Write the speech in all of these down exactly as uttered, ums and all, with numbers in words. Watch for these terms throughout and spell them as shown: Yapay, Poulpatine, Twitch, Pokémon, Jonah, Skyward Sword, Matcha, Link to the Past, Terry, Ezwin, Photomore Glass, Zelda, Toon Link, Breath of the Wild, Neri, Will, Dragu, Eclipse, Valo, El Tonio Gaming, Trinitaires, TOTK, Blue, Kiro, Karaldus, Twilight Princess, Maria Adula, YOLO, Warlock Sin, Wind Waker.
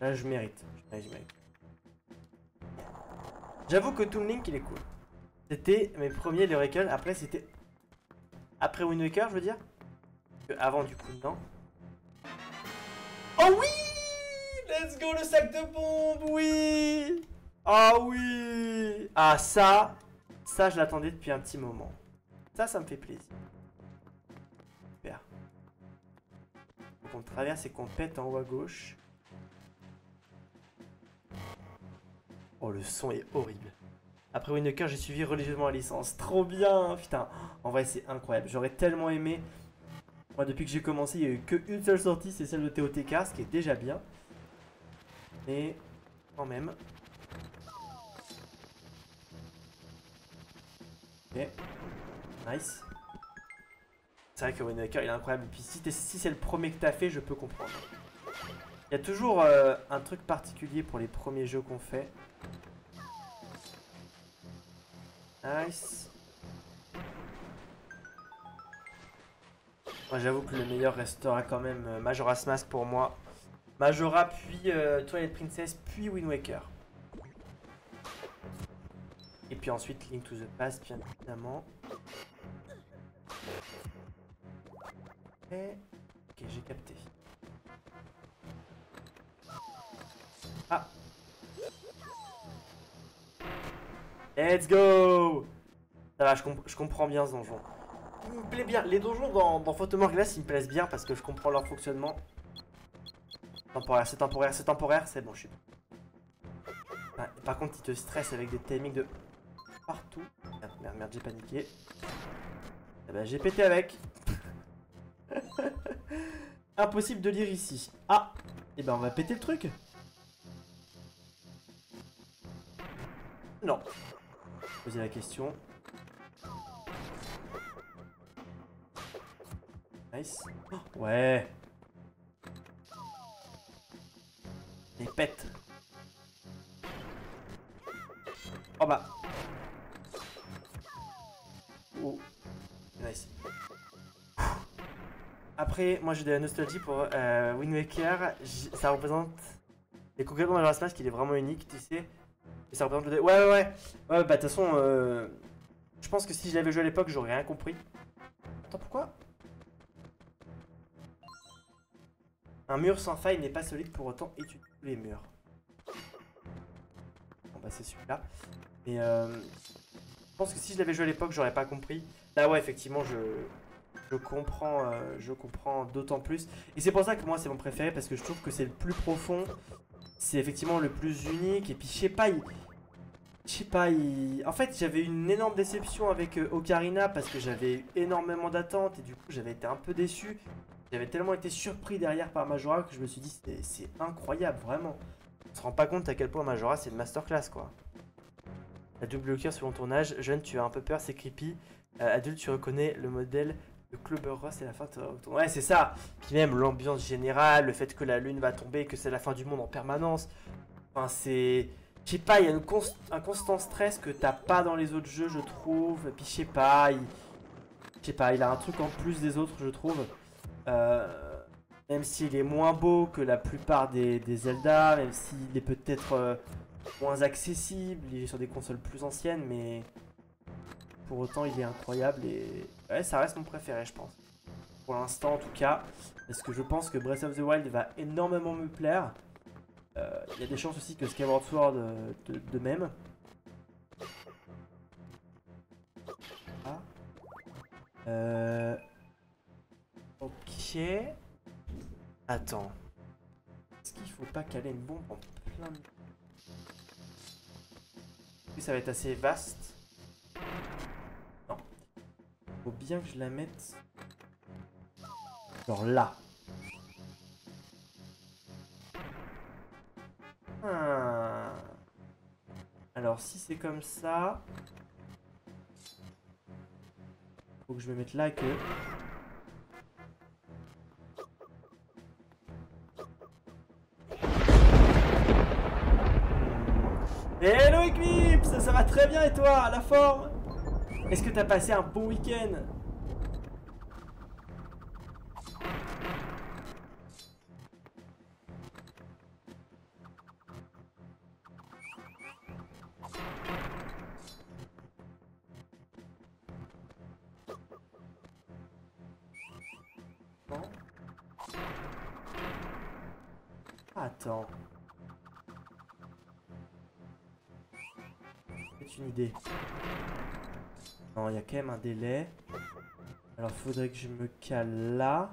Là, je mérite. mérite. J'avoue que Toon Link, il est cool. C'était mes premiers de Recall. Après, c'était... Après Wind Waker, je veux dire. Avant, du coup, non. Oh oui! Let's go, le sac de bombe, oui! Ah oui! Ah, ça... Ça, je l'attendais depuis un petit moment. Ça, ça me fait plaisir. Super. Donc, on traverse et qu'on pète en haut à gauche. Oh, le son est horrible. Après Wind Waker, j'ai suivi religieusement la licence. Trop bien! Putain, en vrai, c'est incroyable. J'aurais tellement aimé... Moi, depuis que j'ai commencé, il n'y a eu qu'une seule sortie, c'est celle de T O T K, ce qui est déjà bien. Mais, quand même. Ok. Nice. C'est vrai que Wind Waker, il est incroyable. Et puis, si, si c'est le premier que t'as fait, je peux comprendre. Il y a toujours euh, un truc particulier pour les premiers jeux qu'on fait. Nice. Moi j'avoue que le meilleur restera quand même Majora's Mask pour moi. Majora puis euh, Twilight Princess puis Wind Waker. Et puis ensuite Link to the Past bien évidemment. Et... Ok, j'ai capté. Ah. Let's go. Ça va, je, comp je comprends bien ce donjon. Il me plaît bien. Les donjons dans, dans Photomore Glass, ils me plaisent bien parce que je comprends leur fonctionnement. Temporaire, c'est temporaire, c'est temporaire, c'est bon, je suis... Par, par contre, ils te stressent avec des timings de partout. Merde, merde, merde j'ai paniqué. Eh ben, j'ai pété avec. Impossible de lire ici. Ah, et eh ben, on va péter le truc. Non. Poser la question. Nice. Oh, ouais. Les pètes. Oh bah. Oh. Nice. Après, moi j'ai de la nostalgie pour euh, Wind Waker. Ça représente. Et concrètement, dans Majora's Mask, il est vraiment unique, tu sais. Et ça représente le. Ouais, ouais, ouais. Ouais, bah, de toute façon, euh... je pense que si je l'avais joué à l'époque, j'aurais rien compris. Attends, pourquoi? Un mur sans faille n'est pas solide pour autant étudier tous les murs. Bon bah c'est celui-là. Mais euh, je pense que si je l'avais joué à l'époque, j'aurais pas compris. Là ouais, effectivement, je, je comprends, euh, je comprends d'autant plus. Et c'est pour ça que moi c'est mon préféré parce que je trouve que c'est le plus profond. C'est effectivement le plus unique. Et puis je sais pas, il... je sais pas, il... en fait j'avais une énorme déception avec euh, Ocarina parce que j'avais eu énormément d'attentes et du coup j'avais été un peu déçu. J'avais tellement été surpris derrière par Majora que je me suis dit c'est incroyable vraiment. On se rend pas compte à quel point Majora c'est une masterclass quoi. La double cœur selon ton âge, jeune tu as un peu peur, c'est creepy. Euh, adulte tu reconnais le modèle de Clover Ross et la fin de ton... Ouais c'est ça. Puis même l'ambiance générale, le fait que la lune va tomber, que c'est la fin du monde en permanence. Enfin c'est... Je sais pas, il y a une const... un constant stress que t'as pas dans les autres jeux je trouve. Et puis je sais pas, il... Je sais pas, il a un truc en plus des autres je trouve. Euh, même s'il est moins beau que la plupart des, des Zelda, même s'il est peut-être euh, moins accessible, il est sur des consoles plus anciennes, mais pour autant il est incroyable et ouais, ça reste mon préféré je pense. Pour l'instant en tout cas, parce que je pense que Breath of the Wild va énormément me plaire. Euh, il y a des chances aussi que Skyward Sword euh, de, de même. Ah. Euh... Ok. Attends. Est-ce qu'il faut pas caler une bombe en plein milieu? Est-ce que ça va être assez vaste? Non. Faut bien que je la mette. Genre là. Ah. Alors si c'est comme ça. Faut que je me mette là que. Hello Eclipse, ça va très bien et toi, la forme? Est-ce que t'as passé un bon week-end? Attends. C'est une idée. Non, il y a quand même un délai. Alors, faudrait que je me cale là.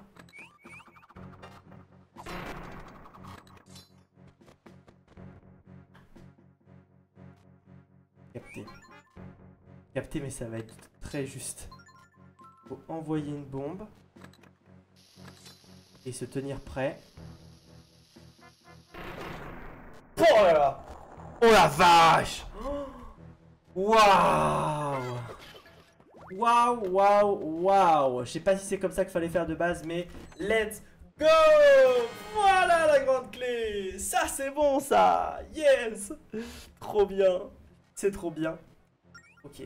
Capté. Capté, mais ça va être très juste. Faut envoyer une bombe. Et se tenir prêt. Oh là là! Oh la vache! Waouh! Waouh, waouh, waouh! Je sais pas si c'est comme ça qu'il fallait faire de base, mais let's go! Voilà la grande clé! Ça c'est bon ça! Yes! Trop bien! C'est trop bien. Ok.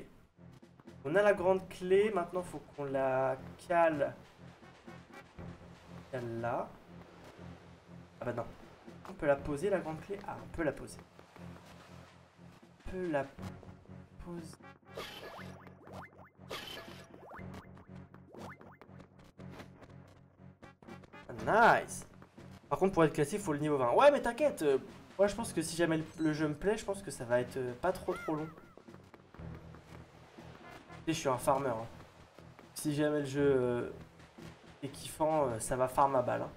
On a la grande clé, maintenant faut qu'on la cale. Là. Ah bah non. On peut la poser la grande clé. Ah, on peut la poser. On peut la poser. Ah, nice. Par contre pour être classé, il faut le niveau vingt. Ouais mais t'inquiète. Euh, ouais je pense que si jamais le, le jeu me plaît, je pense que ça va être euh, pas trop trop long. Et je suis un farmer. Hein. Si jamais le jeu... Euh... Et kiffant, euh, ça va farm à balle. Hein.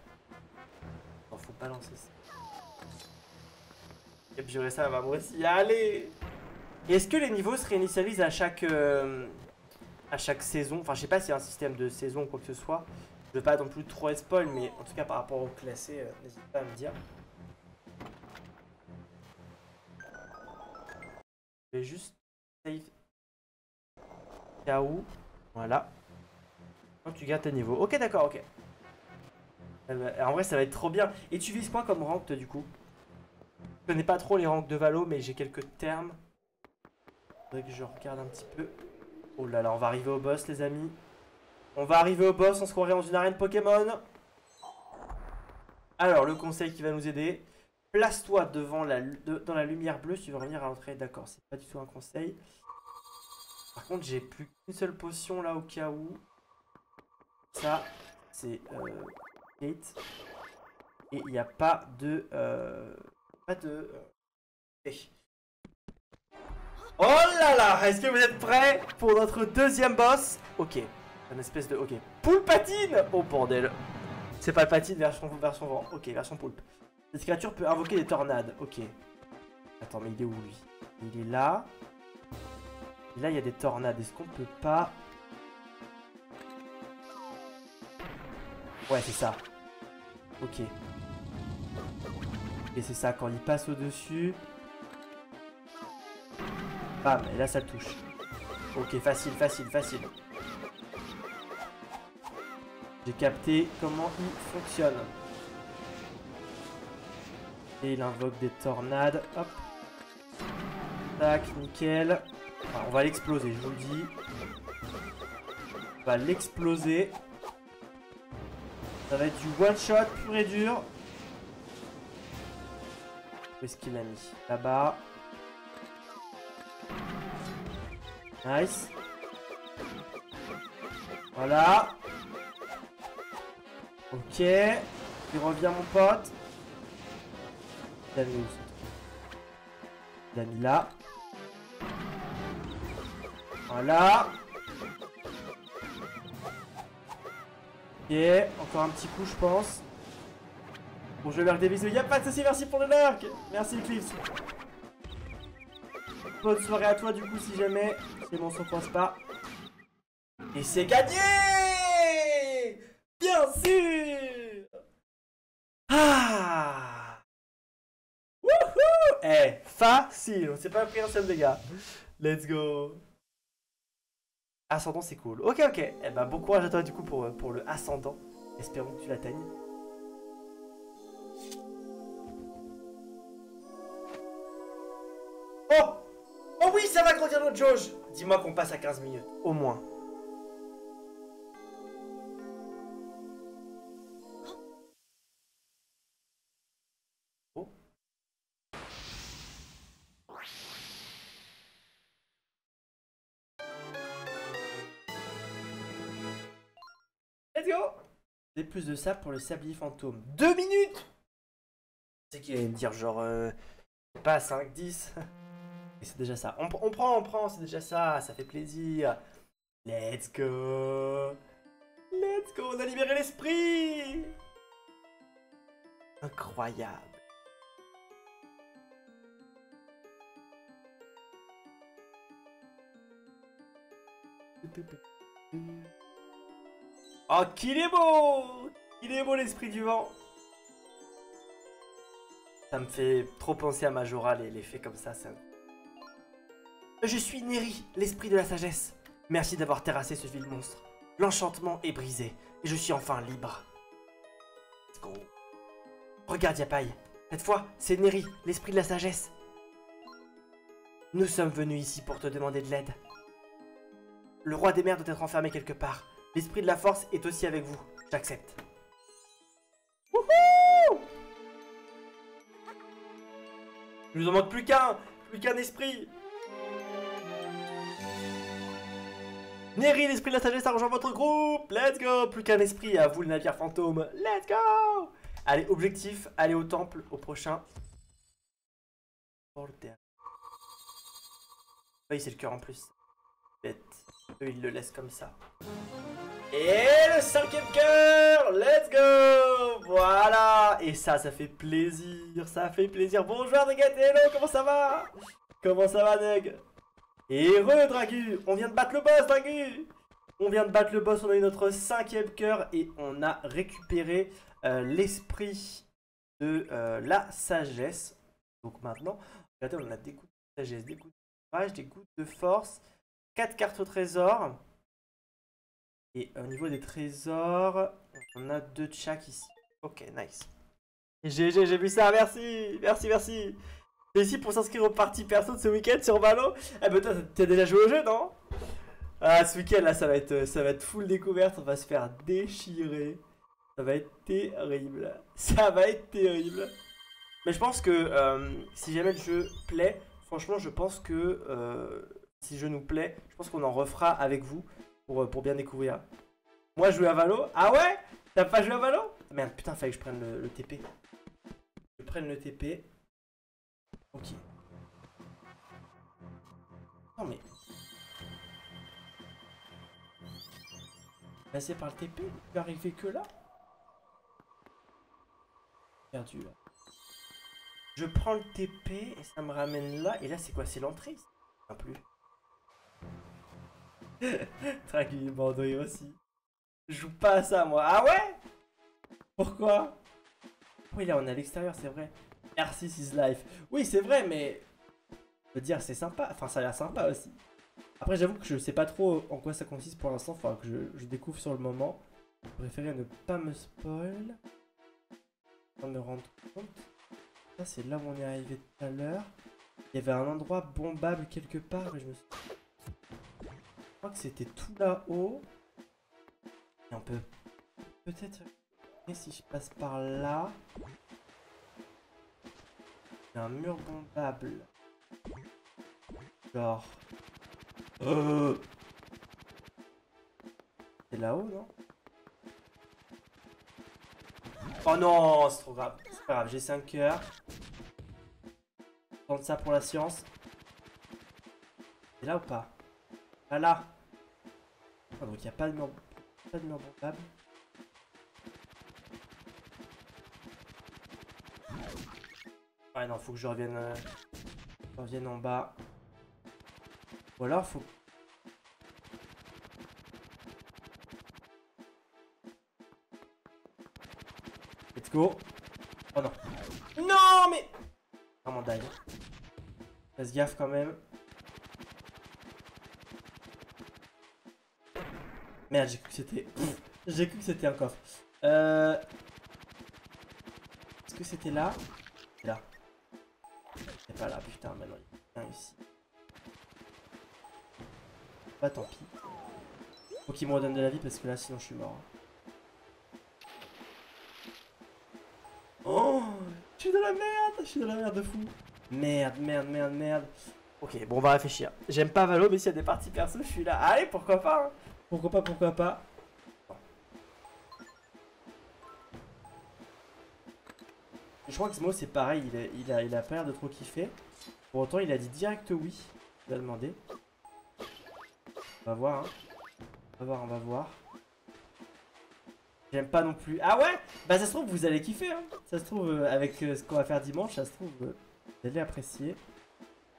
Non, faut pas lancer ça. Et puis j'aurais ça, va moi aussi. Allez! Est-ce que les niveaux se réinitialisent à chaque euh, à chaque saison? Enfin, je sais pas s'il y a un système de saison ou quoi que ce soit. Je veux pas non plus trop spoil, mais en tout cas par rapport au classé, euh, n'hésite pas à me dire. Je vais juste save. K O. Voilà. Non, tu gardes tes niveaux. Ok, d'accord, ok. En vrai, ça va être trop bien. Et tu vises quoi comme rank, du coup? Je connais pas trop les ranks de Valo, mais j'ai quelques termes. Faudrait que je regarde un petit peu. Oh là là, on va arriver au boss, les amis. On va arriver au boss, on se croirait dans une arène Pokémon. Alors, le conseil qui va nous aider. Place-toi devant la, de, dans la lumière bleue si tu veux revenir à l'entrée. D'accord, c'est pas du tout un conseil. Par contre, j'ai plus qu'une seule potion, là, au cas où. Ça, c'est euh, Kate. Et il n'y a pas de... Euh, pas de... Euh... Oh là là! Est-ce que vous êtes prêts pour notre deuxième boss? Ok. Un espèce de... Ok. Poulpatine! Oh bordel. C'est pas le patine, version, version vent. Ok, version poulpe. Cette créature peut invoquer des tornades. Ok. Attends, mais il est où lui? Il est là. Et là, il y a des tornades. Est-ce qu'on peut pas... Ouais, c'est ça. Ok. Et c'est ça, quand il passe au-dessus... Bam, et là ça le touche. Ok, facile, facile, facile. J'ai capté comment il fonctionne. Et il invoque des tornades. Hop. Tac, nickel. Enfin, on va l'exploser, je vous le dis. On va l'exploser. Ça va être du one shot pur et dur. Où est-ce qu'il a mis? Là-bas. Nice. Voilà. Ok. Il revient mon pote. Il a mis où? Il a mis là. Voilà. Ok, encore un petit coup je pense. Bon, je lurk des bisous. Y'a pas de soucis, merci pour le lurk. Merci Eclipse. Bonne soirée à toi du coup si jamais. C'est bon, on s'en pense pas. Et c'est gagné! Bien sûr! Ah! Wouhou! Eh, facile. On s'est pas pris un seul dégât. Let's go. Ascendant, c'est cool. Ok, ok. Eh ben, bon courage à toi du coup pour, pour le ascendant. Espérons que tu l'atteignes. Oh! Oh oui, ça va grandir notre jauge! Dis-moi qu'on passe à quinze minutes. Au moins. Oh. Let's go! Plus de ça pour le sablier fantôme. Deux minutes. C'est qu'il allait me dire genre euh, pas cinq dix. Et c'est déjà ça. On, on prend, on prend, c'est déjà ça, ça fait plaisir. Let's go. Let's go, on a libéré l'esprit. Incroyable. Oh, qu'il est beau! Qu'il est beau l'esprit du vent! Ça me fait trop penser à Majora, les, les faits comme ça, ça. Je suis Neri, l'esprit de la sagesse. Merci d'avoir terrassé ce vil monstre. L'enchantement est brisé, et je suis enfin libre. Let's go. Regarde, Yapay. Cette fois, c'est Neri, l'esprit de la sagesse. Nous sommes venus ici pour te demander de l'aide. Le roi des mers doit être enfermé quelque part. L'esprit de la force est aussi avec vous. J'accepte. Wouhou! Il nous en manque plus qu'un. Plus qu'un esprit. Neri, l'esprit de la sagesse a rejoint votre groupe. Let's go. Plus qu'un esprit. À vous le navire fantôme. Let's go. Allez, objectif. Allez au temple. Au prochain. Bordel. Oui, c'est le cœur en plus. Bête. Eux, ils le laissent comme ça. Et le cinquième cœur, let's go. Voilà. Et ça, ça fait plaisir, ça fait plaisir. Bonjour Negat, hello, comment ça va? Comment ça va, Neg? Et re, Dragu, on vient de battre le boss, Dragu. On vient de battre le boss, on a eu notre cinquième cœur et on a récupéré euh, l'esprit de euh, la sagesse. Donc maintenant, regardez, on a des coups de sagesse, des coups de courage, des coups de force, quatre cartes au trésor. Et au niveau des trésors, on a deux tchaks ici. Ok, nice. G G, j'ai vu ça, merci, merci, merci. T'es ici pour s'inscrire aux parties perso de ce week-end sur Valo? Eh ben toi, t'as déjà joué au jeu, non? Ah, ce week-end là, ça va être, ça va être full découverte, on va se faire déchirer. Ça va être terrible, ça va être terrible. Mais je pense que euh, si jamais le jeu plaît, franchement, je pense que euh, si le jeu nous plaît, je pense qu'on en refera avec vous. Pour, pour bien découvrir. Moi, jouer à Valo. Ah ouais? T'as pas joué à Valo? Merde, putain, fallait que je prenne le, le T P. Je prenne le T P. Ok. Non mais... Passé par le T P? Il peut arriver que là? Perdu là. Je prends le T P et ça me ramène là. Et là, c'est quoi? C'est l'entrée? Pas plus. Tranquille, Bordeaux aussi. Je joue pas à ça, moi. Ah ouais? Pourquoi? Oui, là, on est à l'extérieur, c'est vrai. R six is life. Oui, c'est vrai, mais... Je veux dire, c'est sympa. Enfin, ça a l'air sympa aussi. Après, j'avoue que je sais pas trop en quoi ça consiste pour l'instant. Faudra que je, je découvre sur le moment. Je préférerais ne pas me spoil. Sans me rendre compte. Ça, c'est là où on est arrivé tout à l'heure. Il y avait un endroit bombable quelque part, mais je me suis... Je crois que c'était tout là-haut. Et on peut peut-être... Et si je passe par là... Il y a un mur bombable. Genre... Euh... C'est là-haut, non? Oh non, c'est trop grave. C'est pas grave, j'ai cinq heures. Je tente ça pour la science. C'est là ou pas? Ah là, ah, donc il n'y a pas de mur bombable. Ouais non, faut que je revienne, euh, je revienne en bas. Ou alors faut... Let's go. Oh non. Non mais... Ah mon dingue. Fais gaffe quand même. Merde, j'ai cru que c'était... J'ai cru que c'était un coffre. Euh... Est-ce que c'était là? Là. C'est pas là, putain, maintenant il y a un ici. Bah tant pis. Faut qu'il me redonne de la vie parce que là sinon je suis mort. Oh, je suis dans la merde, je suis dans la merde de fou. Merde, merde, merde, merde. Ok, bon on va réfléchir. J'aime pas Valo mais s'il y a des parties perso, je suis là. Allez, pourquoi pas hein. Pourquoi pas, pourquoi pas. Je crois que ce mot c'est pareil, il a, il a, il a pas l'air de trop kiffer. Pour autant il a dit direct oui. Il a demandé. On va voir, hein. On va voir, on va voir. J'aime pas non plus. Ah ouais? Bah ça se trouve vous allez kiffer, hein. Ça se trouve euh, avec euh, ce qu'on va faire dimanche, ça se trouve euh, vous allez apprécier.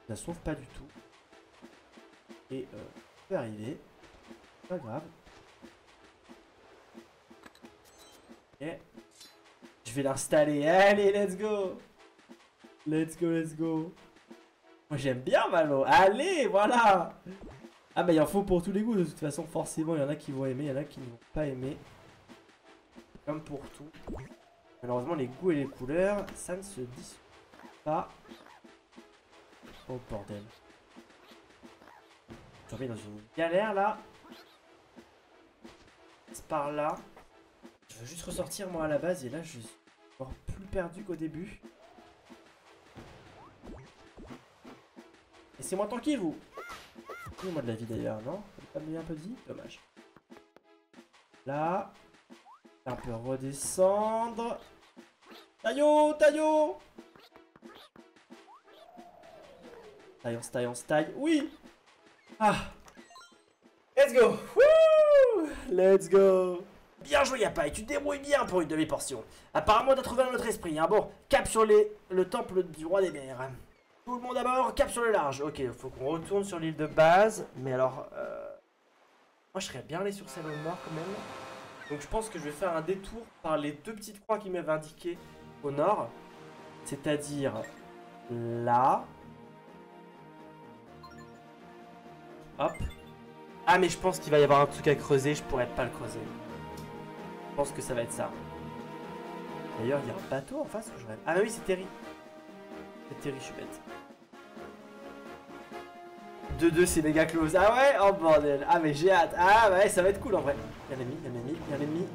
Ça se trouve pas du tout. Et euh, ça peut arriver. Pas grave. Ok. Je vais l'installer. Allez, let's go. Let's go, let's go. Moi j'aime bien Valo. Allez, voilà. Ah bah il en faut pour tous les goûts de toute façon. Forcément il y en a qui vont aimer, il y en a qui ne vont pas aimer. Comme pour tout. Malheureusement les goûts et les couleurs, ça ne se dissout pas. Oh bordel. Je suis dans une galère là. C'est par là. Je veux juste ressortir moi à la base et là je suis encore plus perdu qu'au début. Et c'est moi tranquille vous. Moi de la vie d'ailleurs, non? Pas bien un peu dit? Dommage. Là. Un peu redescendre. Taillon, taillon. Taillon, taillon, taille. Oui. Ah. Let's go. Woo. Let's go. Bien joué, Yapay, tu te débrouilles bien pour une demi-portion. Apparemment, t'as trouvé un autre esprit, hein. Bon, cap sur les... le temple du roi des mers. Tout le monde à bord, cap sur le large. Ok, faut qu'on retourne sur l'île de base. Mais alors... Euh... Moi, je serais bien allé sur celle au nord, quand même. Donc, je pense que je vais faire un détour par les deux petites croix qui m'avaient indiqué au nord. C'est-à-dire... Là... Hop. Ah, mais je pense qu'il va y avoir un truc à creuser. Je pourrais pas le creuser. Je pense que ça va être ça. D'ailleurs, il y a un bateau en face où je rêve. Ah oui, c'est Terry. C'est Terry, je suis bête. deux deux, c'est méga close. Ah ouais? Oh bordel. Ah mais j'ai hâte. Ah ouais, ça va être cool en vrai. Y'a l'ennemi, y'a l'ennemi, y'a l'ennemi.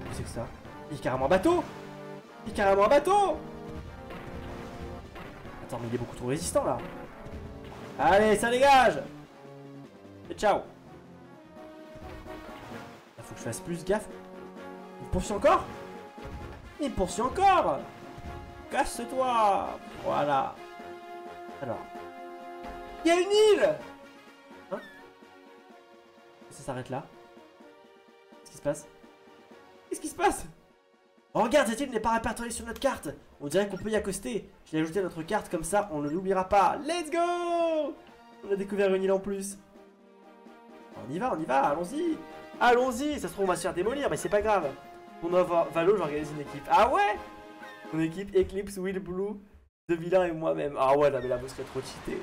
Qu'est-ce que c'est que ça? Il est carrément un bateau. Il est carrément un bateau. Attends, mais il est beaucoup trop résistant là. Allez, ça dégage. Et ciao. Faut que je fasse plus gaffe. Il me poursuit encore. Il me poursuit encore. Casse-toi. Voilà. Alors. Il y a une île. Hein? Ça s'arrête là. Qu'est-ce qui se passe? Qu'est-ce qui se passe? Oh, regarde, cette île n'est pas répertoriée sur notre carte. On dirait qu'on peut y accoster. Je l'ai ajouté à notre carte, comme ça on ne l'oubliera pas. Let's go. On a découvert une île en plus. On y va, on y va, allons-y. Allons-y, ça se trouve on va se faire démolir, mais c'est pas grave. Pour avoir Valo, j'organise une équipe. Ah ouais? Mon équipe Eclipse, Will, Blue, De Villain et moi-même. Ah ouais, là, mais là vous serez trop cheaté.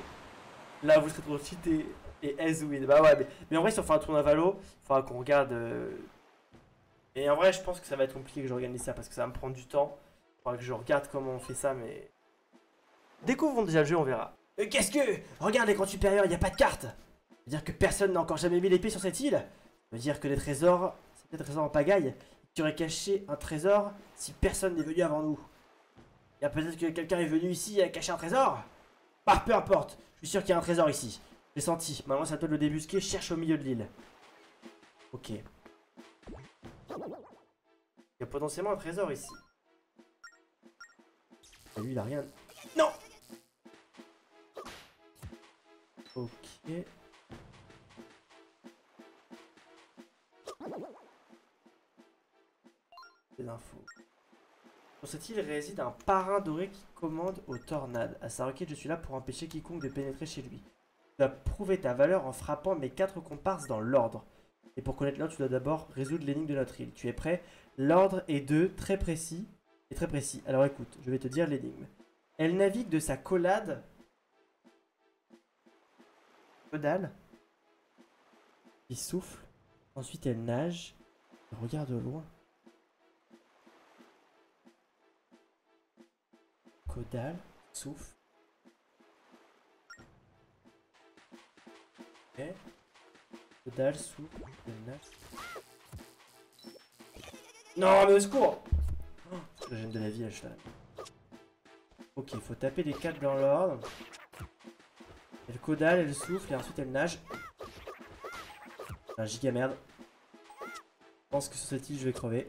Là vous serez trop cheaté. Et Ezwin. Bah ouais, mais, mais en vrai, si on fait un tournoi Valo, il faudra qu'on regarde. Euh... Et en vrai, je pense que ça va être compliqué que j'organise ça parce que ça va me prendre du temps. Il faudra que je regarde comment on fait ça, mais. Découvrons déjà le jeu, on verra. Euh, Qu'est-ce que? Regarde l'écran supérieur, il n'y a pas de carte. C'est-à-dire que personne n'a encore jamais mis les pieds sur cette île. Ça veut dire que les trésors, c'est des trésors en pagaille. Tu aurais caché un trésor si personne n'est venu avant nous. Il y a peut-être que quelqu'un est venu ici et caché un trésor. Bah, peu importe, je suis sûr qu'il y a un trésor ici. J'ai senti, maintenant c'est à toi de le débusquer, cherche au milieu de l'île. Ok. Il y a potentiellement un trésor ici. Ah, lui il a rien. Non. Ok. Des infos. Sur cette île réside un parrain doré qui commande aux tornades. À sa requête, je suis là pour empêcher quiconque de pénétrer chez lui. Tu dois prouver ta valeur en frappant mes quatre comparses dans l'ordre. Et pour connaître l'ordre, tu dois d'abord résoudre l'énigme de notre île. Tu es prêt? L'ordre est de très précis et très précis. Alors écoute, je vais te dire l'énigme. Elle navigue de sa collade caudale qui souffle. Ensuite, elle nage. Elle regarde au loin. Caudale, souffle. Okay. Caudale, souffle. Non, mais au secours! Oh, je gêne de la vie à cheval. Ok, il faut taper les quatre dans l'ordre. Elle caudale, elle souffle et ensuite elle nage. Un giga merde. Je pense que sur cette île, je vais crever.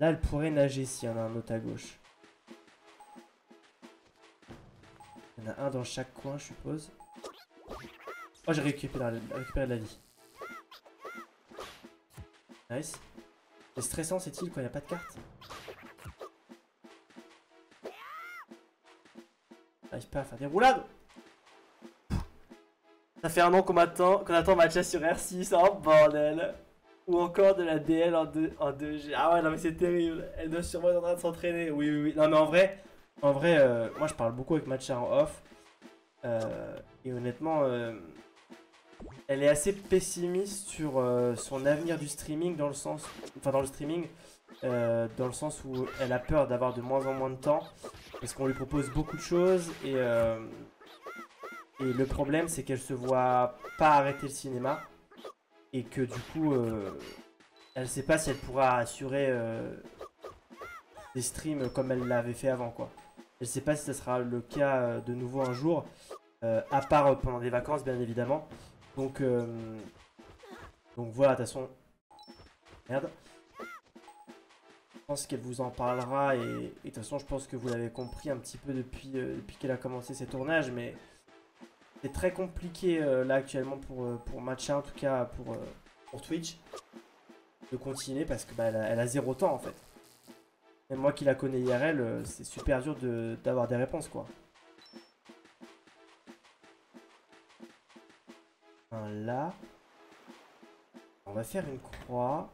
Là, elle pourrait nager s'il y en a un autre à gauche. Il y en a un dans chaque coin, je suppose. Oh, j'ai récupéré, récupéré de la vie. Nice. C'est stressant cette île quand il n'y a pas de carte. J'arrive pas à faire des roulades. Ça fait un an qu'on attend, qu'on attend Matcha sur R six, oh bordel. Ou encore de la D L en deux G. Ah ouais, non mais c'est terrible. Elle doit sûrement être en train de s'entraîner. Oui, oui, oui. Non mais en vrai, en vrai, euh, moi je parle beaucoup avec Matcha en off. Euh, et honnêtement, euh, elle est assez pessimiste sur euh, son avenir du streaming dans le sens, enfin dans le streaming, euh, dans le sens où elle a peur d'avoir de moins en moins de temps parce qu'on lui propose beaucoup de choses et euh, et le problème c'est qu'elle se voit pas arrêter le cinéma et que du coup euh, elle sait pas si elle pourra assurer euh, des streams comme elle l'avait fait avant quoi. Je sais pas si ça sera le cas de nouveau un jour, euh, à part pendant des vacances bien évidemment. Donc, euh, donc voilà, de toute façon, merde. Je pense qu'elle vous en parlera et, et de toute façon je pense que vous l'avez compris un petit peu depuis, euh, depuis qu'elle a commencé ses tournages. Mais c'est très compliqué euh, là actuellement pour, euh, pour Matcha, en tout cas pour, euh, pour Twitch, de continuer parce que bah, elle a, elle a zéro temps en fait. Même moi qui la connais I R L, c'est super dur d'avoir de, des réponses quoi. Un là. On va faire une croix.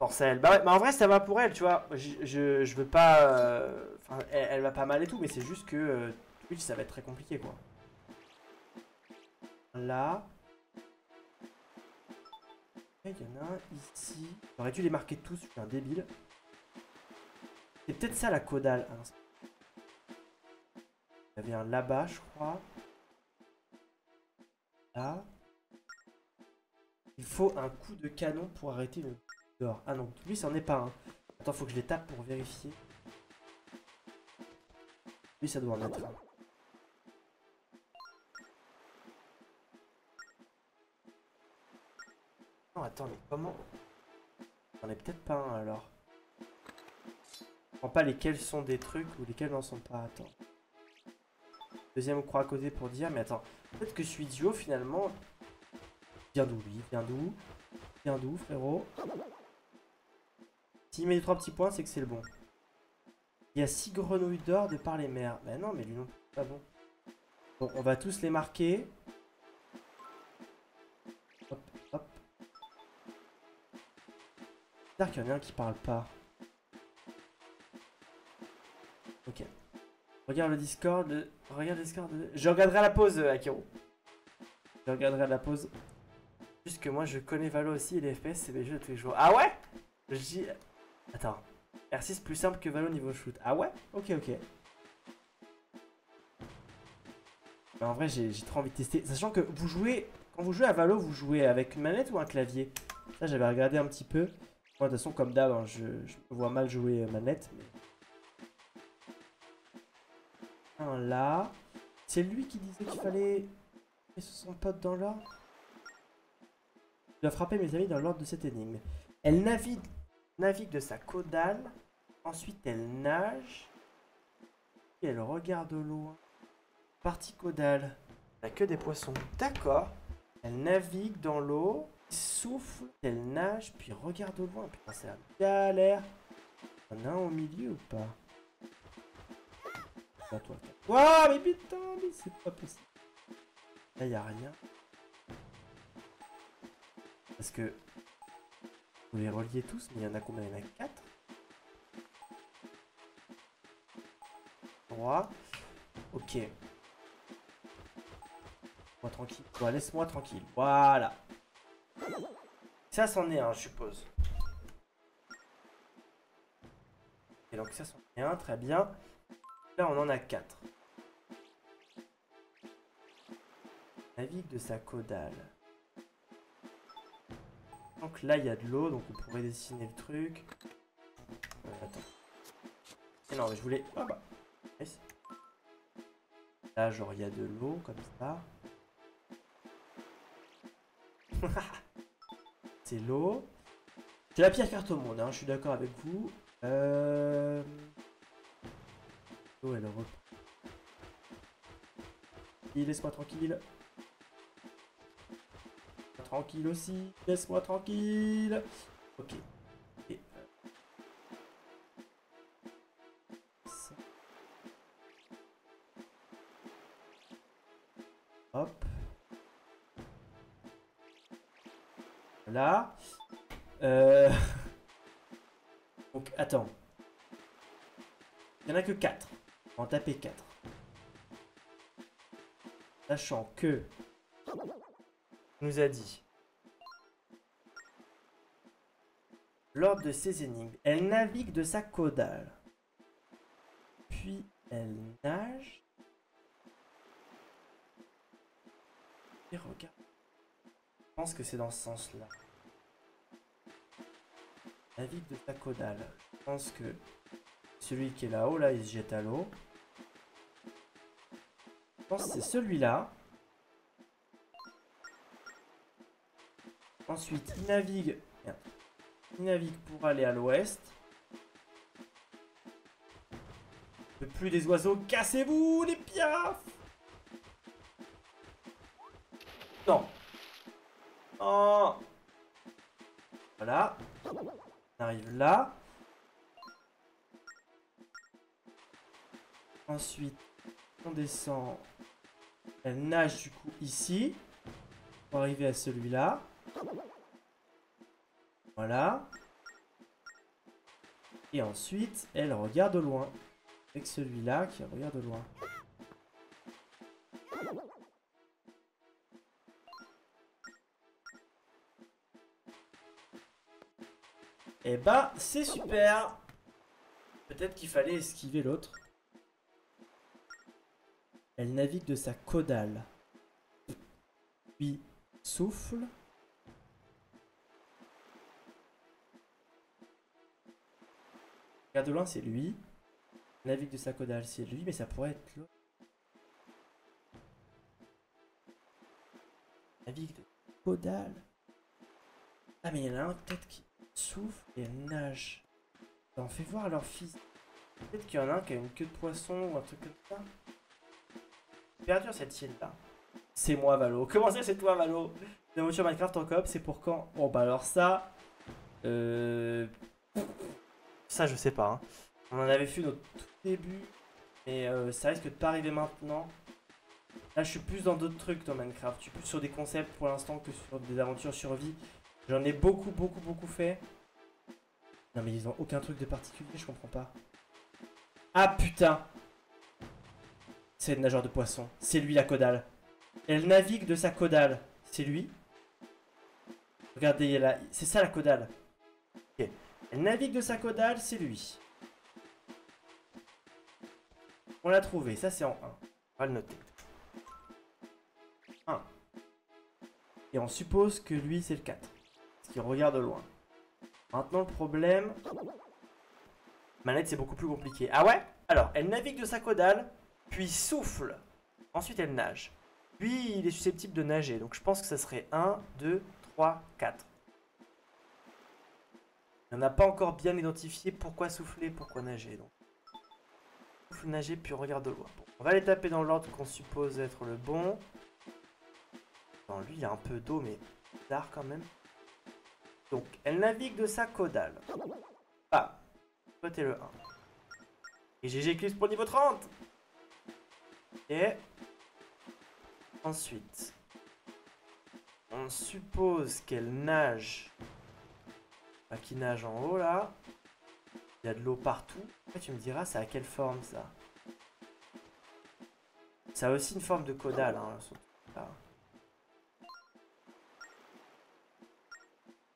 Force à elle. Bah ouais, mais en vrai ça va pour elle, tu vois. Je, je, je veux pas. Euh... Enfin, elle, elle va pas mal et tout, mais c'est juste que euh, Twitch ça va être très compliqué quoi. Là. Il y en a un ici. J'aurais dû les marquer tous, je suis un débile. C'est peut-être ça la caudale. Ah non, il y avait un là-bas, je crois. Là. Il faut un coup de canon pour arrêter le d'or. Ah non, lui, ça n'en est pas un. Hein. Attends, faut que je les tape pour vérifier. Lui, ça doit en être un. Non, attends, mais comment? On est peut-être pas un alors. Je comprends pas lesquels sont des trucs ou lesquels n'en sont pas. Attends. Deuxième croix à côté pour dire, mais attends. Peut-être que je suis idiot finalement. Viens d'où lui? Viens d'où? Viens d'où, frérot? S'il met les trois petits points, c'est que c'est le bon. Il y a six grenouilles d'or de par les mers. Bah non, mais lui non, c'est pas bon. Bon, on va tous les marquer. Qu'il y en a un qui parle pas. Ok. Regarde le Discord. Le... Regarde le Discord. Le... Je regarderai à la pause, Akiro. Je regarderai à la pause. Juste que moi, je connais Valo aussi et les F P S, c'est mes jeux de tous les jours. Ah ouais? J... Attends. R six plus simple que Valo niveau shoot. Ah ouais? Ok, ok. Mais en vrai, j'ai trop envie de tester. Sachant que vous jouez... Quand vous jouez à Valo, vous jouez avec une manette ou un clavier? Là, j'avais regardé un petit peu. De toute façon, comme d'hab, hein, je, je vois mal jouer manette. Mais... Un là. C'est lui qui disait qu'il fallait frapper son pote dans l'ordre. Je dois frapper mes amis dans l'ordre de cette énigme. Elle navigue, navigue de sa caudale. Ensuite, elle nage. Et elle regarde au loin. Partie caudale. Il n'y a que des poissons. D'accord. Elle navigue dans l'eau. Souffle, elle nage, puis regarde au loin. Putain, c'est la galère. Y'en a un au milieu ou pas? Pas toi. Waouh, mais putain, mais c'est pas possible. Là, y'a rien. Parce que. Vous les reliez tous, mais y'en a combien? Y'en a quatre. trois. Ok. Moi tranquille. Bon, laisse-moi tranquille. Voilà. Ça, c'en est un, je suppose. Et donc, ça, c'en est un, très bien. Là, on en a quatre. Navigue de sa caudale. Donc, là, il y a de l'eau, donc on pourrait dessiner le truc. Euh, attends. Et non, mais je voulais. Ah bah. Là, genre, il y a de l'eau, comme ça. C'est l'eau. C'est la pire carte au monde, hein, je suis d'accord avec vous. Euh... Oh, elle reprend. Laisse-moi tranquille. Tranquille aussi. Laisse-moi tranquille. Ok. Et... Hop. Voilà. Euh... Donc, attends. Il n'y en a que quatre. On va en taper quatre. Sachant que nous a dit lors de ses énigmes, elle navigue de sa caudale, puis elle nage et regarde. Je pense que c'est dans ce sens-là. Navigue de sa caudale. Je pense que celui qui est là-haut, là, il se jette à l'eau. Je pense que c'est celui-là. Ensuite, il navigue. Il navigue pour aller à l'ouest. Ne plus des oiseaux, cassez-vous les piafs. Non. Oh. Voilà. On arrive là. Ensuite, on descend. Elle nage du coup ici pour arriver à celui-là. Voilà. Et ensuite, elle regarde loin. Avec celui-là qui regarde loin. Et bah, c'est super. Peut-être qu'il fallait esquiver l'autre. Elle navigue de sa caudale, puis souffle. Regarde loin, c'est lui. Elle navigue de sa caudale, c'est lui, mais ça pourrait être l'autre. Navigue de caudale. Ah, mais il y en a un peut-être qui souffle et elle nage. On fait voir leur fils. Peut-être qu'il y en a un qui a une queue de poisson ou un truc comme ça. Perdure cette scène là. C'est moi Valo. Comment ça c'est toi Valo? La voiture Minecraft en coop, c'est pour quand? Bon bah alors ça... Euh... Ça je sais pas. Hein. On en avait vu notre tout début. Mais euh, ça risque de pas arriver maintenant. Là je suis plus dans d'autres trucs dans Minecraft. Je suis plus sur des concepts pour l'instant que sur des aventures survie. J'en ai beaucoup beaucoup beaucoup fait. Non mais ils ont aucun truc de particulier, je comprends pas. Ah putain! C'est le nageur de poisson. C'est lui la caudale. Elle navigue de sa caudale. C'est lui. Regardez, il est là. C'est ça la caudale. Ok. Elle navigue de sa caudale. C'est lui. On l'a trouvé. Ça, c'est en un. On va le noter. un. Et on suppose que lui, c'est le quatre. Parce qu'il regarde loin. Maintenant, le problème... Manette, c'est beaucoup plus compliqué. Ah ouais? Alors, elle navigue de sa caudale... Puis souffle. Ensuite, elle nage. Puis, il est susceptible de nager. Donc, je pense que ça serait un, deux, trois, quatre. On n'a pas encore bien identifié pourquoi souffler, pourquoi nager. Donc, souffle, nager, puis regarde de loin. Bon, on va les taper dans l'ordre qu'on suppose être le bon. Dans lui, il y a un peu d'eau, mais bizarre quand même. Donc, elle navigue de sa caudale. Ah, votez le un. Et G G Eclipse pour niveau trente. Et ensuite, on suppose qu'elle nage, enfin, qui nage en haut là, il y a de l'eau partout. Après, tu me diras, c'est à quelle forme ça? Ça a aussi une forme de caudale, hein, là.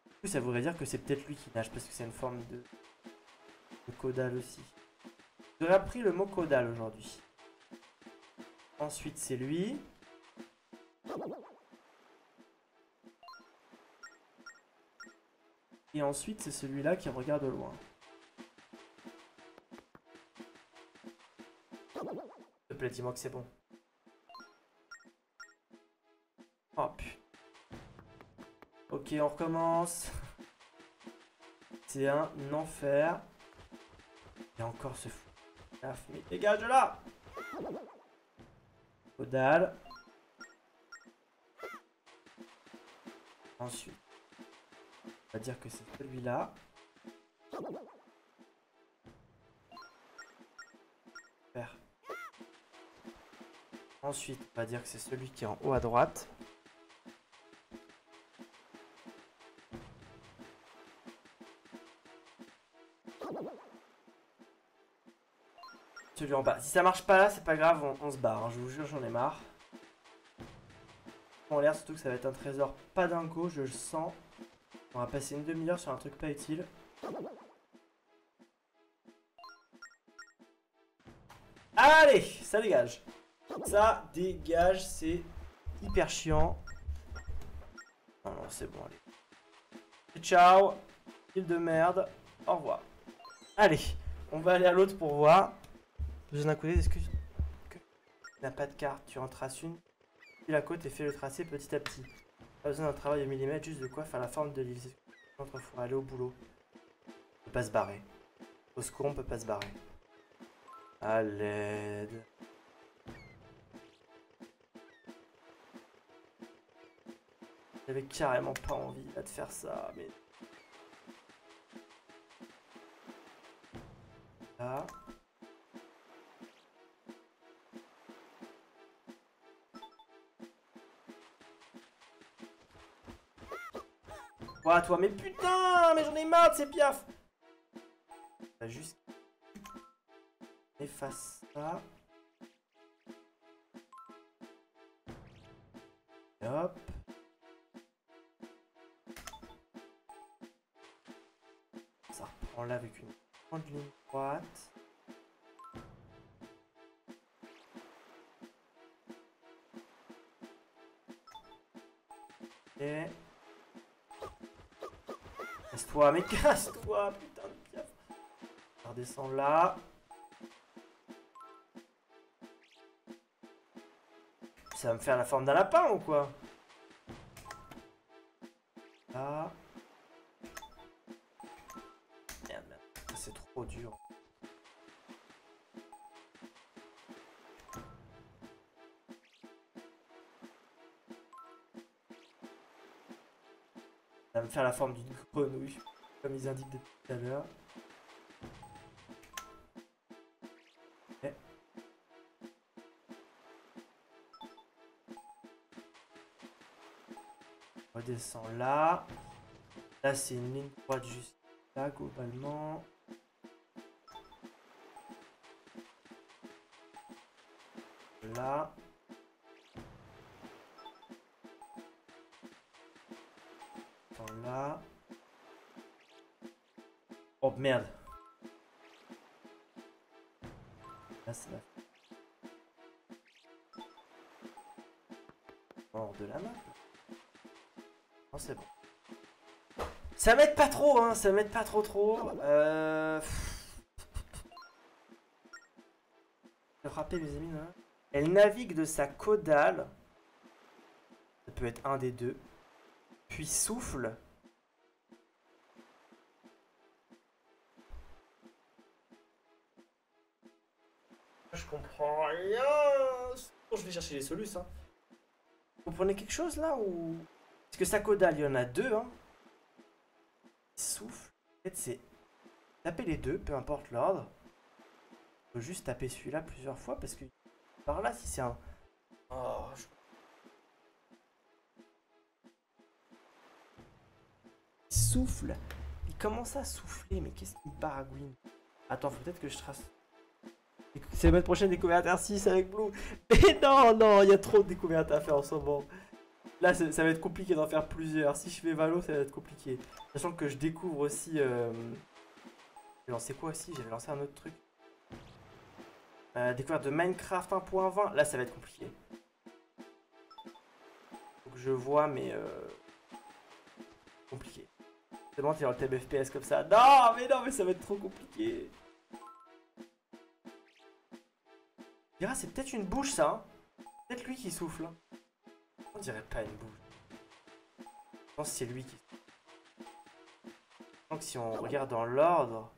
Du coup, ça voudrait dire que c'est peut-être lui qui nage parce que c'est une forme de, de caudale aussi. J'aurais appris le mot caudale aujourd'hui. Ensuite, c'est lui. Et ensuite, c'est celui-là qui regarde loin. S'il te plaît, dis-moi que c'est bon. Oh putain. Ok, on recommence. c'est un enfer. Et encore ce fou. Mais dégage de là. Caudale. Ensuite, on va dire que c'est celui-là. Super. Ensuite, on va dire que c'est celui qui est en haut à droite. Celui en bas. Si ça marche pas là, c'est pas grave, on, on se barre. Hein. Je vous jure, j'en ai marre. En l'air, surtout que ça va être un trésor pas dingo, je le sens. On va passer une demi-heure sur un truc pas utile. Allez, ça dégage. Ça dégage, c'est hyper chiant. Non, non, c'est bon, allez. Ciao, île de merde, au revoir. Allez, on va aller à l'autre pour voir. Je viens d'un côté, est-ce que tu n'as pas de carte, tu en traces une. La côte et fait le tracé petit à petit. Pas besoin d'un travail au millimètre, juste de quoi faire la forme de l'île. Il faut aller au boulot. On peut pas se barrer. Au secours, on peut pas se barrer. À l'aide. J'avais carrément pas envie là, de faire ça, mais. Là. Quoi toi, mais putain, mais j'en ai marre de ces piafs. T'as juste... Efface ça. Et hop. Ça reprend là avec une grande ligne droite. Et... Casse-toi, mais casse-toi, putain de piaf. On redescend là. Ça va me faire la forme d'un lapin ou quoi? Là. Merde, merde. C'est trop dur. Ça va me faire la forme d'une grenouille, comme ils indiquent depuis tout à l'heure. Okay. On redescend là. Là, c'est une ligne droite juste là, globalement. Là. Là. Oh merde. Là c'est la... Hors de la map. Non c'est bon. Ça m'aide pas trop hein, ça m'aide pas trop trop. Euh... Je vais frapper mes amis là. Elle navigue de sa caudale. Ça peut être un des deux. Puis souffle. Je comprends rien. Je vais chercher les solutions. Hein. Vous comprenez quelque chose là ou... Parce que sa caudale, il y en a deux. Hein. Souffle. En fait, c'est taper les deux, peu importe l'ordre. Il faut juste taper celui-là plusieurs fois parce que par là, si c'est un... Oh, je... Souffle. Il commence à souffler, mais qu'est-ce qu'il me baragouine. Attends, faut peut-être que je trace... C'est votre prochaine découverte R six avec Blue. Mais non, non, il y a trop de découvertes à faire en ce moment. Là, ça va être compliqué d'en faire plusieurs. Si je fais Valo, ça va être compliqué. Sachant que je découvre aussi... Euh... J'ai lancé quoi aussi? J'avais lancé un autre truc. Euh, découverte de Minecraft un point vingt. Là, ça va être compliqué. Faut que je vois, mais... Euh... Compliqué. C'est bon, t'es dans le thème F P S comme ça. Non, mais non, mais ça va être trop compliqué. On dirait, c'est peut-être une bouche, ça. Hein. Peut-être lui qui souffle. On dirait pas une bouche. Je pense que c'est lui qui souffle. Donc si on regarde dans l'ordre...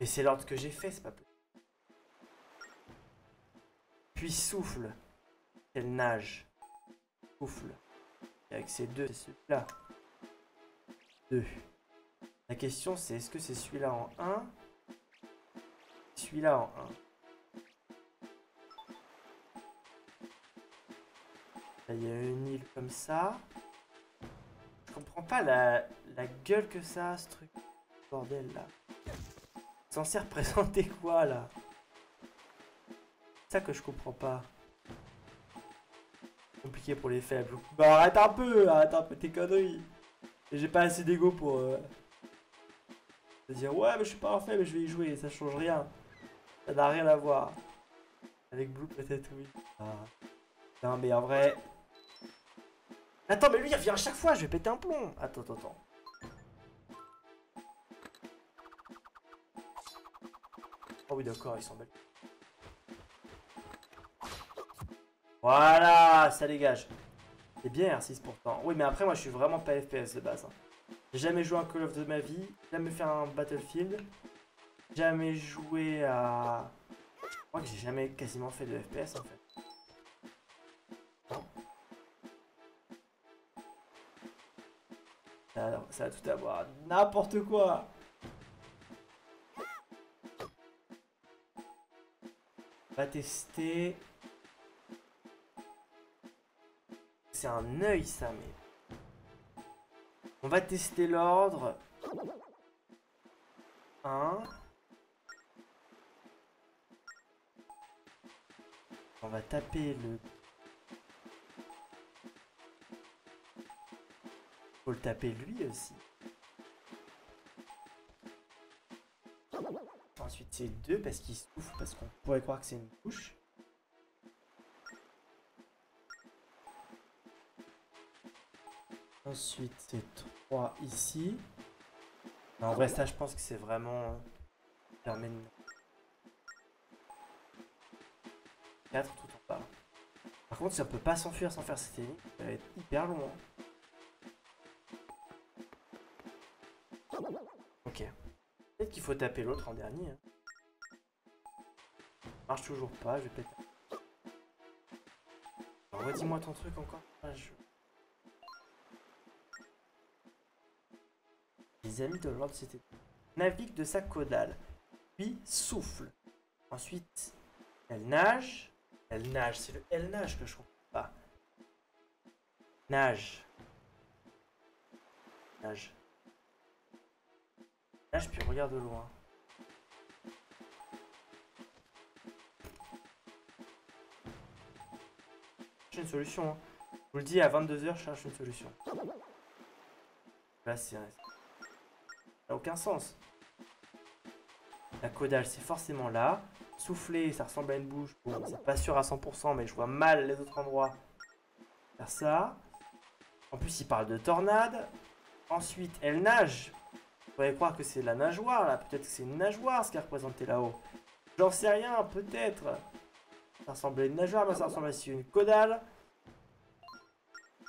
Et c'est l'ordre que j'ai fait, c'est pas possible. Puis souffle. Elle nage. Souffle. Et avec ces deux, c'est celui-là. Deux. La question c'est, est-ce que c'est celui-là en un? Celui-là en un. Là, il y a une île comme ça. Je comprends pas la, la gueule que ça a, ce truc. Bordel, là. Censé représenter quoi, là? C'est ça que je comprends pas. Compliqué pour les faibles. Bah, arrête un peu, arrête un peu tes conneries. J'ai pas assez d'ego pour... Euh, dire, ouais, mais je suis pas un faible, je vais y jouer, ça change rien. Ça n'a rien à voir. Avec Blue, peut-être, oui. Ah. Non, mais en vrai... Attends, mais lui il revient à chaque fois, je vais péter un plomb. Attends, attends, attends. Oh oui, d'accord, il s'embête. Voilà, ça dégage. C'est bien R six pourtant. Oui, mais après, moi je suis vraiment pas F P S de base. Hein. J'ai jamais joué à un Call of de ma vie, jamais fait un Battlefield, jamais joué à... Je crois que j'ai jamais quasiment fait de F P S en fait. Alors, ça a tout à voir. N'importe quoi. On va tester. C'est un œil, ça, mais... On va tester l'ordre. un. On va taper le... Faut le taper lui aussi. Ensuite c'est deux parce qu'il souffle, parce qu'on pourrait croire que c'est une couche. Ensuite c'est trois ici. Non, en vrai ça je pense que c'est vraiment... quatre tout en bas. Par contre si on peut pas s'enfuir sans faire cette énigme, ça va être hyper long. Hein. Il faut taper l'autre en dernier. Hein. Marche toujours pas, je vais péter. Redis-moi ton truc encore. Ah, je... Les amis de l'ordre, c'était... Navigue de sa caudale. Puis souffle. Ensuite, elle nage. Elle nage, c'est le elle nage que je comprends pas. Nage. Nage. Là, je puis regarde de loin. J'ai une solution. Hein. Je vous le dis, à vingt-deux heures, je cherche une solution. Là, c'est... Ça n'a aucun sens. La caudale, c'est forcément là. Souffler, ça ressemble à une bouche. Bon, c'est pas sûr à cent pour cent, mais je vois mal les autres endroits. Faire ça. En plus, il parle de tornade. Ensuite, elle nage. Vous pourriez croire que c'est la nageoire, là. Peut-être que c'est une nageoire, ce qui est représenté là-haut. J'en sais rien, peut-être. Ça ressemble à une nageoire, mais ça ressemble à une caudale.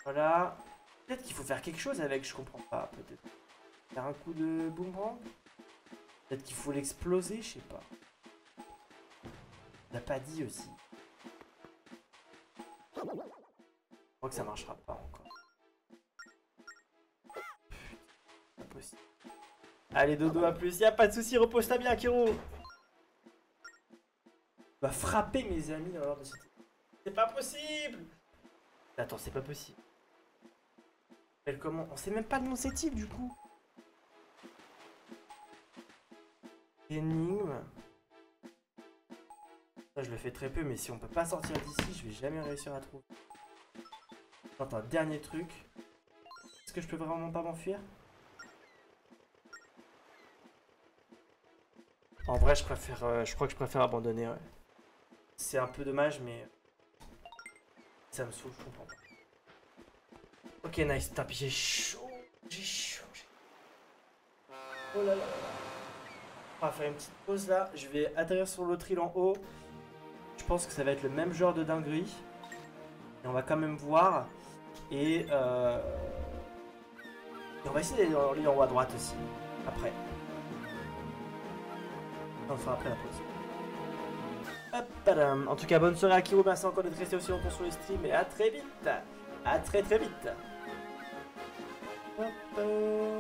Voilà. Peut-être qu'il faut faire quelque chose avec, je comprends pas, peut-être. Faire un coup de boomerang. Peut-être qu'il faut l'exploser, je sais pas. On n'a pas dit aussi. Je crois que ça marchera pas encore. C'est impossible. Allez, dodo, à plus. Y'a pas de soucis, repose-toi bien, Kiro. Va frapper mes amis dans l'ordre de cité. C'est pas possible. Attends, c'est pas possible. Elle comment? On sait même pas de nom cette île, du coup. Énigme. Ça, je le fais très peu, mais si on peut pas sortir d'ici, je vais jamais réussir à trouver. Attends, un dernier truc. Est-ce que je peux vraiment pas m'enfuir? En vrai, je préfère, euh, je crois que je préfère abandonner. Ouais. C'est un peu dommage, mais ça me saoule, je comprends pas. Ok, nice. Putain, j'ai chaud, j'ai chaud. Oh là là. On va faire une petite pause là. Je vais atterrir sur l'autre île en haut. Je pense que ça va être le même genre de dinguerie. Et on va quand même voir. Et euh... Et on va essayer d'aller en ligne en haut à droite aussi. Après. On le fera après la pause. Hop, tadam. En tout cas, bonne soirée à Kiro. Merci encore d'être resté aussi longtemps sur le stream. Et à très vite. À très très vite. Hop, euh...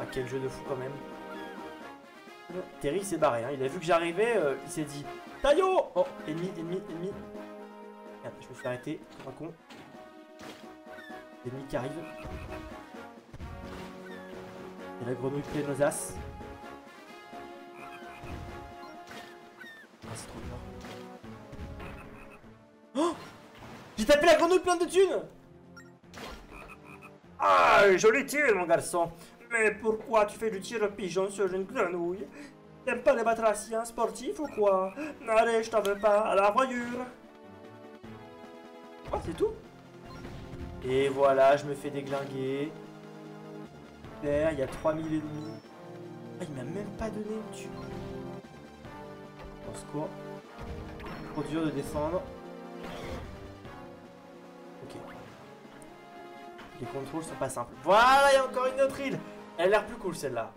Ah, quel jeu de fou quand même. Terry s'est barré, hein. Il a vu que j'arrivais, euh, il s'est dit Taillot. Oh, ennemi, ennemi, ennemi. Merde, je me suis arrêté, c'est pas con. L'ennemi qui arrive. Et la grenouille pleine aux as. Ah, c'est trop dur. Oh, j'ai tapé la grenouille pleine de thunes. Ah, joli tir, mon garçon. Mais pourquoi tu fais du tir pigeon sur une grenouille? T'aimes pas les batraciens sportifs ou quoi? Allez, je t'en veux pas, à la voyure. Oh, c'est tout. Et voilà, je me fais déglinguer. Super, il y a trois mille ennemis. Ah, il m'a même pas donné le tube. Au secours. Trop dur de descendre. Ok. Les contrôles sont pas simples. Voilà, il y a encore une autre île. Elle a l'air plus cool celle-là.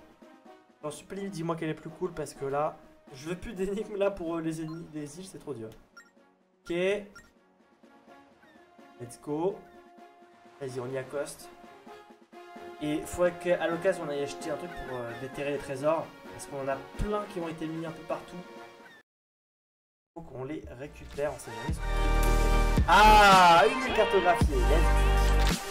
J'en supplie, dis-moi qu'elle est plus cool parce que là, je veux plus d'énigmes là pour les ennemis des îles, c'est trop dur. Ok. Let's go. Vas-y, on y accoste. Et faudrait qu'à l'occasion on aille acheter un truc pour euh, déterrer les trésors. Parce qu'on en a plein qui ont été mis un peu partout. Faut qu'on les récupère, on sait jamais. Ah, une île cartographiée, yes.